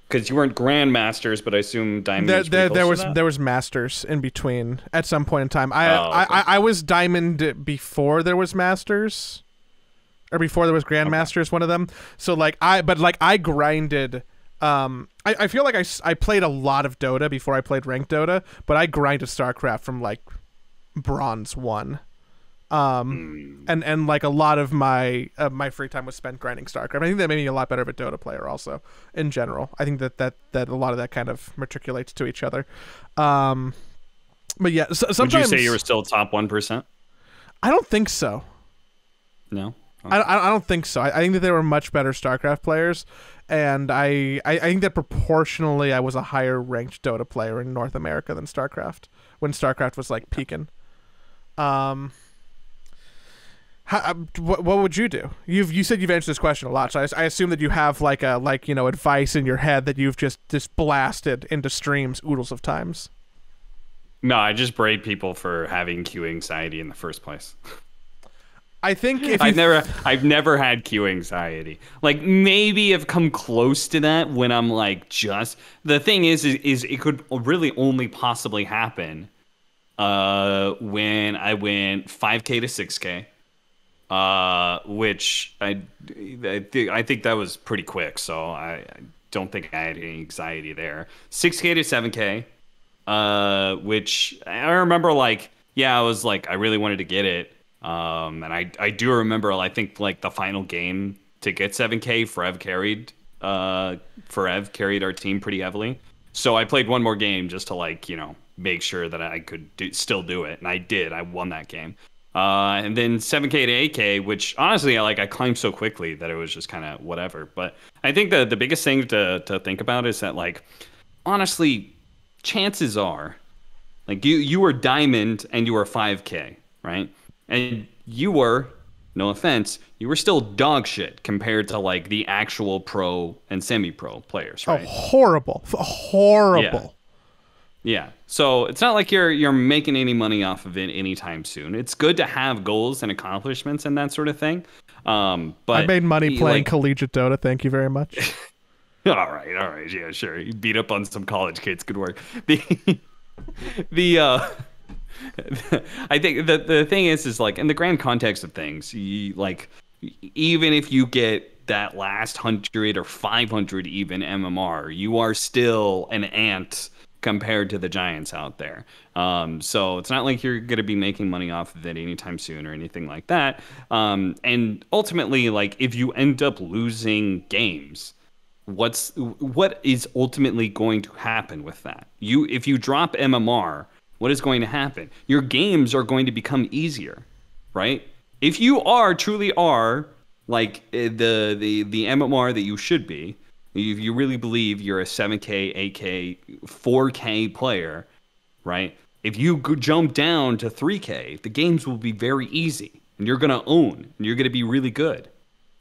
Because you weren't Grandmasters, but I assume Diamond. There was Masters in between at some point in time. I was Diamond before there was Masters, or before there was Grandmasters, one of them. So like I grinded. I feel like I played a lot of Dota before I played ranked Dota, but I grinded StarCraft from like Bronze 1. And like a lot of my my free time was spent grinding StarCraft. I think that made me a lot better of a Dota player also in general. I think that a lot of that kind of matriculates to each other. But yeah, so sometimes. Would you say you were still top 1%? I don't think so. No? Okay. I don't think so. I think that they were much better StarCraft players, and I think that proportionally I was a higher ranked Dota player in North America than StarCraft when StarCraft was like peaking. What would you do? You said you've answered this question a lot, so I assume that you have like a advice in your head that you've just blasted into streams oodles of times. No, I just berate people for having queue anxiety in the first place. I think if I've never had queue anxiety. Like maybe I've come close to that when I'm like just the thing is it could really only possibly happen when I went 5K to 6K. Which I think that was pretty quick, so I don't think I had any anxiety there. 6K to 7K, which I remember like, yeah, I was like, I really wanted to get it. And I do remember, I think like the final game to get 7K, Forev carried our team pretty heavily. So I played one more game just to like, make sure that I could still do it. And I did, I won that game. And then 7K to 8K, which honestly, I climbed so quickly that it was just kind of whatever. But I think the biggest thing to think about is that, like, honestly, chances are, like, you were Diamond and you were 5K, right? And you were, no offense, you were still dog shit compared to, like, the actual pro and semi-pro players, right? Oh, horrible. Horrible. Yeah. So it's not like you're making any money off of it anytime soon. It's good to have goals and accomplishments and that sort of thing. But I made money playing collegiate Dota. Thank you very much. All right. Yeah, sure. You beat up on some college kids. Good work. I think the thing is like in the grand context of things, even if you get that last 100 or 500 even MMR, you are still an ant compared to the giants out there. So it's not like you're going to be making money off of it anytime soon or anything like that. And ultimately, like, if you end up losing games, what is ultimately going to happen with that? If you drop MMR, what is going to happen? Your games are going to become easier, right? If you truly are like the MMR that you should be, if you really believe you're a 7K, 8K, 4K player, right? If you jump down to 3K, the games will be very easy, and you're going to own, and you're going to be really good,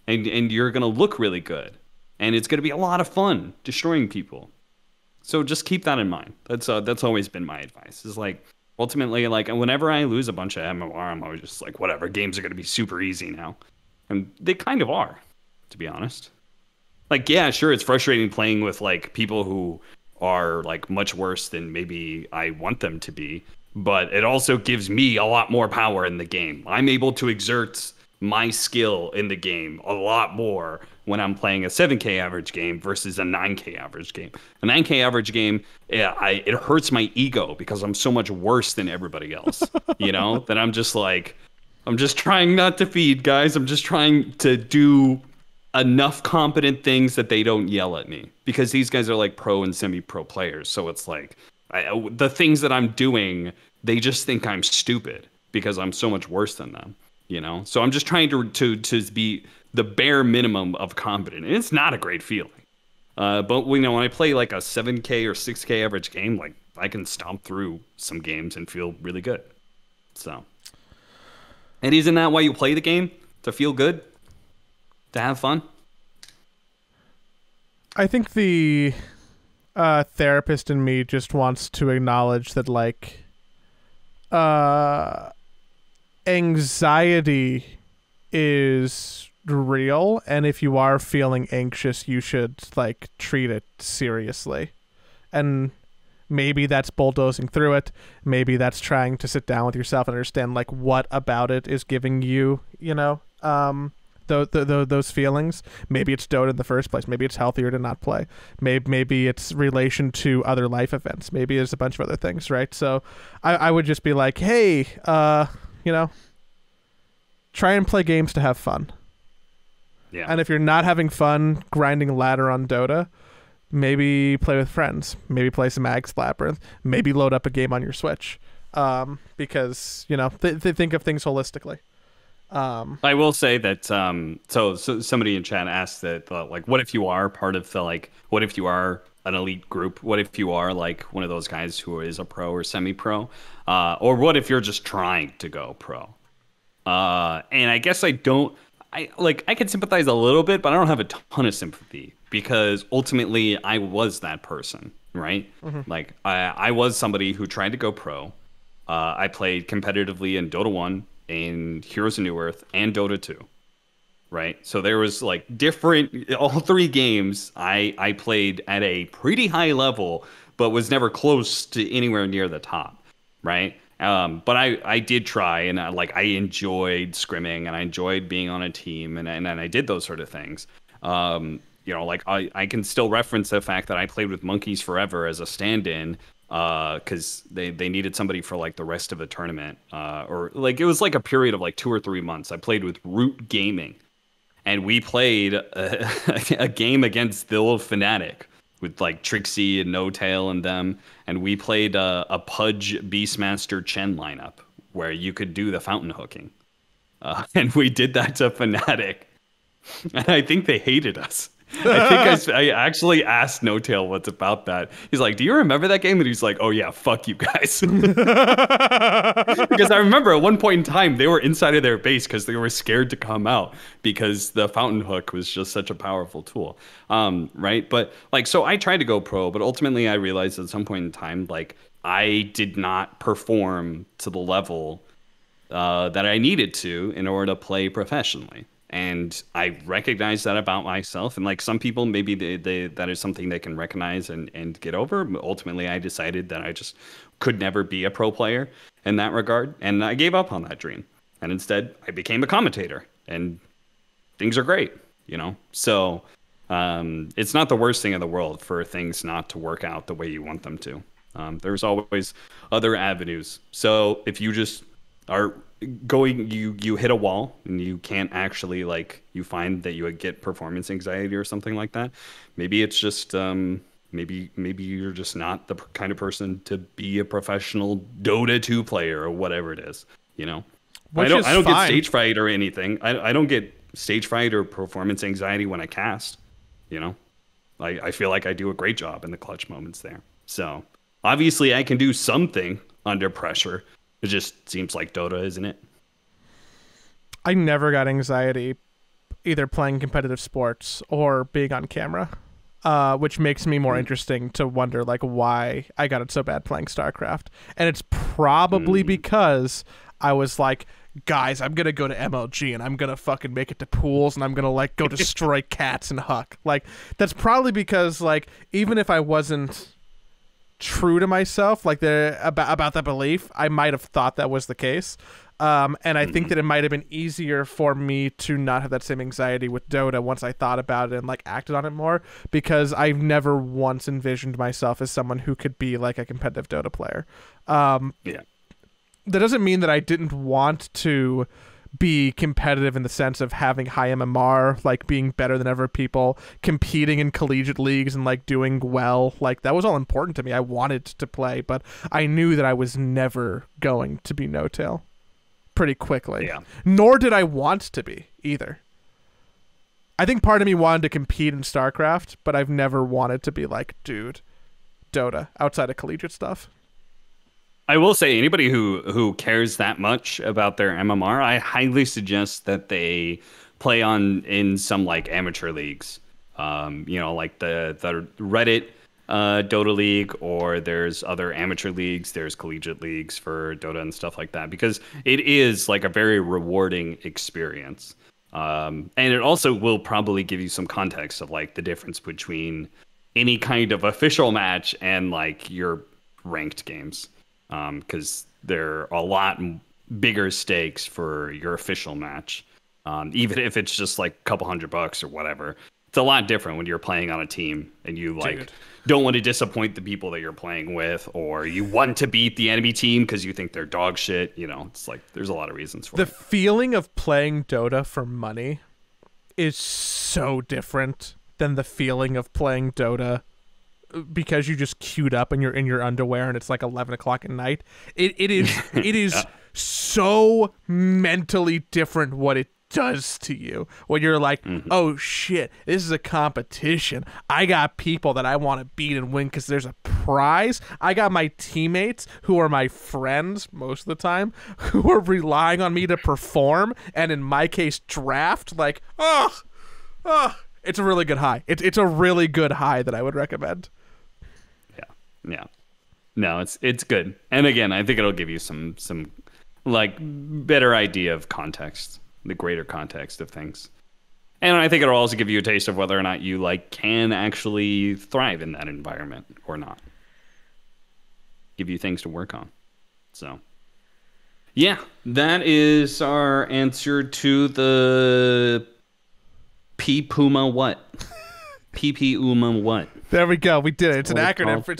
and you're going to look really good, and it's going to be a lot of fun destroying people. So just keep that in mind. That's always been my advice. Is like ultimately, like whenever I lose a bunch of MMR, I'm always just like, whatever, games are going to be super easy now, and they kind of are, to be honest. Like, yeah, sure, it's frustrating playing with, like, people who are, like, much worse than maybe I want them to be, but it also gives me a lot more power in the game. I'm able to exert my skill in the game a lot more when I'm playing a 7K average game versus a 9K average game. A 9K average game, yeah, it hurts my ego because I'm so much worse than everybody else, that I'm just like, I'm just trying not to feed, guys. I'm just trying to do enough competent things that they don't yell at me, because these guys are like pro and semi-pro players. So it's like the things that I'm doing, they just think I'm stupid because I'm so much worse than them, So I'm just trying to be the bare minimum of competent, and it's not a great feeling. But when I play like a 7K or 6K average game, like I can stomp through some games and feel really good. So, and isn't that why you play the game? To feel good? To have fun? I think the therapist in me just wants to acknowledge that, like, anxiety is real, and if you are feeling anxious, you should, like, treat it seriously. And maybe that's bulldozing through it. Maybe that's trying to sit down with yourself and understand, like, what about it is giving you, you know, those feelings. Maybe it's Dota in the first place. Maybe it's healthier to not play. Maybe it's relation to other life events. Maybe it's a bunch of other things, right? So I would just be like, hey, you know, try and play games to have fun. Yeah. And if you're not having fun grinding ladder on Dota, maybe play with friends. Maybe play some Ag's Labyrinth. Maybe load up a game on your Switch. Because, you know, they think of things holistically. I will say that so somebody in chat asked that, like, what if you are part of the, like, what if you are an elite group? What if you are, like, one of those guys who is a pro or semi-pro? Or what if you're just trying to go pro? And I guess I can sympathize a little bit, but I don't have a ton of sympathy because ultimately I was that person, right? Mm-hmm. Like I was somebody who tried to go pro. I played competitively in Dota 1, in Heroes of New Earth, and Dota 2, right? So there was like all three games I played at a pretty high level, but was never close to anywhere near the top, right? But I did try, and I enjoyed scrimming, and I enjoyed being on a team, and I did those sort of things. You know, like I can still reference the fact that I played with Monkeys Forever as a stand-in, because they needed somebody for like the rest of a tournament, or like it was like a period of like 2 or 3 months. I played with Root Gaming, and we played a game against the old Fnatic, with like Trixie and NoTail and them. And we played a Pudge Beastmaster Chen lineup where you could do the fountain hooking. And we did that to Fnatic. And I think they hated us. I think I actually asked NoTail what's about that. He's like, do you remember that game? And he's like, oh yeah, fuck you guys. Because I remember at one point in time, they were inside of their base because they were scared to come out because the fountain hook was just such a powerful tool. Right. But like, so I tried to go pro, but ultimately I realized at some point in time, like I did not perform to the level that I needed to in order to play professionally. And I recognize that about myself. And like some people, maybe that is something they can recognize and get over. But ultimately, I decided that I just could never be a pro player in that regard. And I gave up on that dream. And instead, I became a commentator. And things are great, you know? So it's not the worst thing in the world for things not to work out the way you want them to. There's always other avenues. So if you just are going, you hit a wall and you can't actually, like, you find that you would get performance anxiety or something like that, maybe it's just maybe you're just not the kind of person to be a professional Dota 2 player or whatever it is, you know. I don't get stage fright or anything. I don't get stage fright or performance anxiety when I cast, you know. I feel like I do a great job in the clutch moments there. So obviously I can do something under pressure. It just seems like Dota, isn't it? I never got anxiety either playing competitive sports or being on camera, which makes me more interesting to wonder, like, why I got it so bad playing StarCraft. And it's probably because I was like, guys, I'm going to go to MLG and I'm going to fucking make it to pools and I'm going to, like, go destroy cats and Huck. Like, that's probably because, like, even if I wasn't true to myself, like, about that belief, I might have thought that was the case, and I think that it might have been easier for me to not have that same anxiety with Dota once I thought about it and, like, acted on it more, because I've never once envisioned myself as someone who could be, like, a competitive Dota player. Yeah, that doesn't mean that I didn't want to be competitive in the sense of having high MMR, like being better than ever people, competing in collegiate leagues and like doing well. Like that was all important to me. I wanted to play, but I knew that I was never going to be NoTail pretty quickly. Yeah. Nor did I want to be either. I think part of me wanted to compete in StarCraft, but I've never wanted to be like, dude, Dota outside of collegiate stuff. I will say, anybody who cares that much about their MMR, I highly suggest that they play on in some like amateur leagues, you know, like the Reddit Dota League, or there's other amateur leagues, there's collegiate leagues for Dota and stuff like that, because it is like a very rewarding experience. And it also will probably give you some context of like the difference between any kind of official match and like your ranked games, because there are a lot bigger stakes for your official match. Even if it's just like a couple $100 or whatever, it's a lot different when you're playing on a team and you like don't want to disappoint the people that you're playing with, or you want to beat the enemy team because you think they're dog shit. You know, it's like there's a lot of reasons for it. The feeling of playing Dota for money is so different than the feeling of playing Dota because you just queued up and you're in your underwear and it's like 11 o'clock at night. It is yeah. So mentally different what it does to you when you're like, oh shit, this is a competition. I got people that I want to beat and win because there's a prize. I got my teammates who are my friends most of the time who are relying on me to perform, and in my case draft. Like, it's a really good high. It's a really good high that I would recommend. Yeah no, it's good. And again, I think it'll give you some like better idea of context, the greater context of things. And I think it'll also give you a taste of whether or not you like can actually thrive in that environment or not. Give you things to work on. So yeah, that is our answer to the P-Puma what? P-P-Uma what? There we go. We did it. It's an acronym for,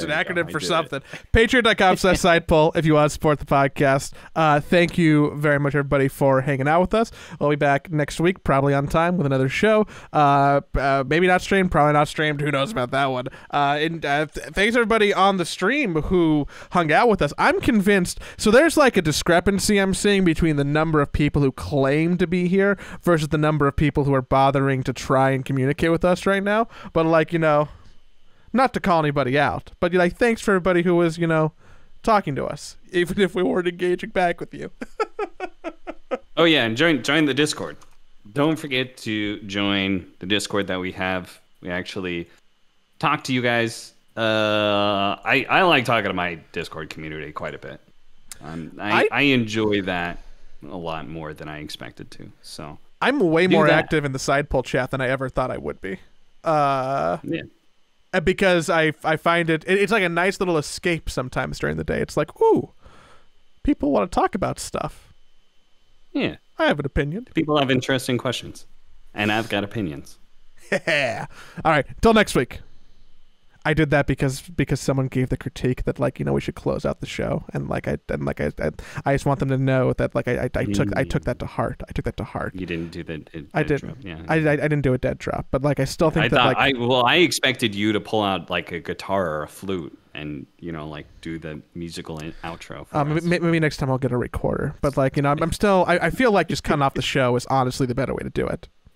something. Patreon.com/sidepoll if you want to support the podcast. Thank you very much, everybody, for hanging out with us. We'll be back next week, probably on time, with another show. Maybe not streamed, probably not streamed. Who knows about that one? Thanks, everybody, on the stream who hung out with us. I'm convinced. So there's like a discrepancy I'm seeing between the number of people who claim to be here versus the number of people who are bothering to try and communicate with us right now. But, like, you know, not to call anybody out, but like, thanks for everybody who was, you know, talking to us, even if we weren't engaging back with you. Oh yeah, and join the Discord. Don't forget to join the Discord that we have. We actually talk to you guys. I like talking to my Discord community quite a bit. I enjoy that a lot more than I expected to. So I'm way more active in the side poll chat than I ever thought I would be. Yeah. Because I find it's like a nice little escape sometimes during the day. It's like, ooh, people want to talk about stuff. Yeah. I have an opinion. People have interesting questions. And I've got opinions. Yeah. All right. Till next week. I did that because someone gave the critique that, like, you know, we should close out the show, and I just want them to know that, like, I took that to heart. I took that to heart. You didn't do the dead drop. Yeah. I didn't do a dead drop, but like I still think I expected you to pull out like a guitar or a flute and, you know, like do the musical outro. For us. Maybe next time I'll get a recorder, but like, you know, I'm still I feel like just cutting off the show is honestly the better way to do it.